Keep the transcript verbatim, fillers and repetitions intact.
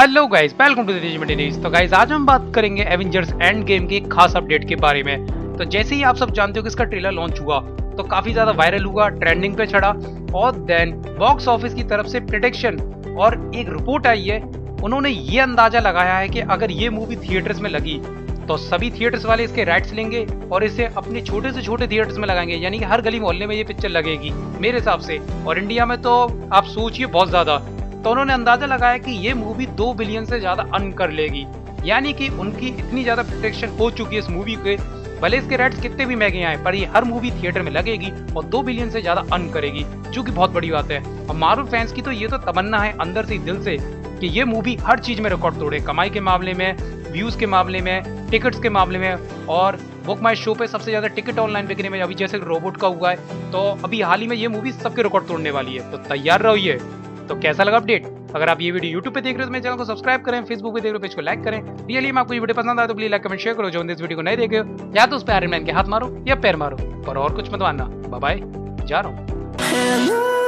Hello guys, welcome to the. तो guys आज हम बात करेंगे एवेंजर्स एंड गेम की खास अपडेट के बारे में। तो जैसे ही आप सब जानते हो कि इसका ट्रेलर लॉन्च हुआ तो काफी ज्यादा वायरल हुआ, ट्रेंडिंग पे चढ़ा और देन बॉक्स ऑफिस की तरफ से प्रेडिक्शन और एक रिपोर्ट आई है। उन्होंने ये अंदाजा लगाया है कि अगर ये मूवी थिएटर्स में लगी तो सभी थिएटर्स वाले इसके राइट्स लेंगे और इसे अपने छोटे से छोटे थिएटर्स में लगाएंगे, यानी कि हर गली मोहल्ले में ये पिक्चर लगेगी मेरे हिसाब से। और इंडिया में तो आप सोचिए बहुत ज्यादा। तो उन्होंने अंदाजा लगाया कि ये मूवी दो बिलियन से ज्यादा अर्न कर लेगी, यानी कि उनकी इतनी ज्यादा प्रोटेक्शन हो चुकी है इस मूवी के। भले इसके रेट्स कितने भी महंगे आए पर ये हर मूवी थिएटर में लगेगी और दो बिलियन से ज्यादा अर्न करेगी, जो कि बहुत बड़ी बात है। और मार्वल फैंस की तो ये तो तमन्ना है अंदर से दिल से कि ये मूवी हर चीज में रिकॉर्ड तोड़े, कमाई के मामले में, व्यूज के मामले में, टिकट्स के मामले में। और बुक माय शो पे सबसे ज्यादा टिकट ऑनलाइन बिकने में अभी जैसे रोबोट का हुआ है, तो अभी हाल ही में ये मूवी सबके रिकॉर्ड तोड़ने वाली है। तो तैयार रहो। ये तो कैसा लगा अपडेट? अगर आप ये वीडियो YouTube पे देख रहे हो तो मेरे चैनल को सब्सक्राइब करें, फेसबुक पे देख रहे हो पेज को लाइक करें। रियली में आपको ये वीडियो पसंद आए तो प्लीज लाइक कमेंट शेयर करो। जो इस वीडियो को नहीं देखे हो या तो उस पर आयरन मैन के हाथ मारो या पैर मारो, पर और कुछ मत मानना। बाय बाय, जा रहा हूँ।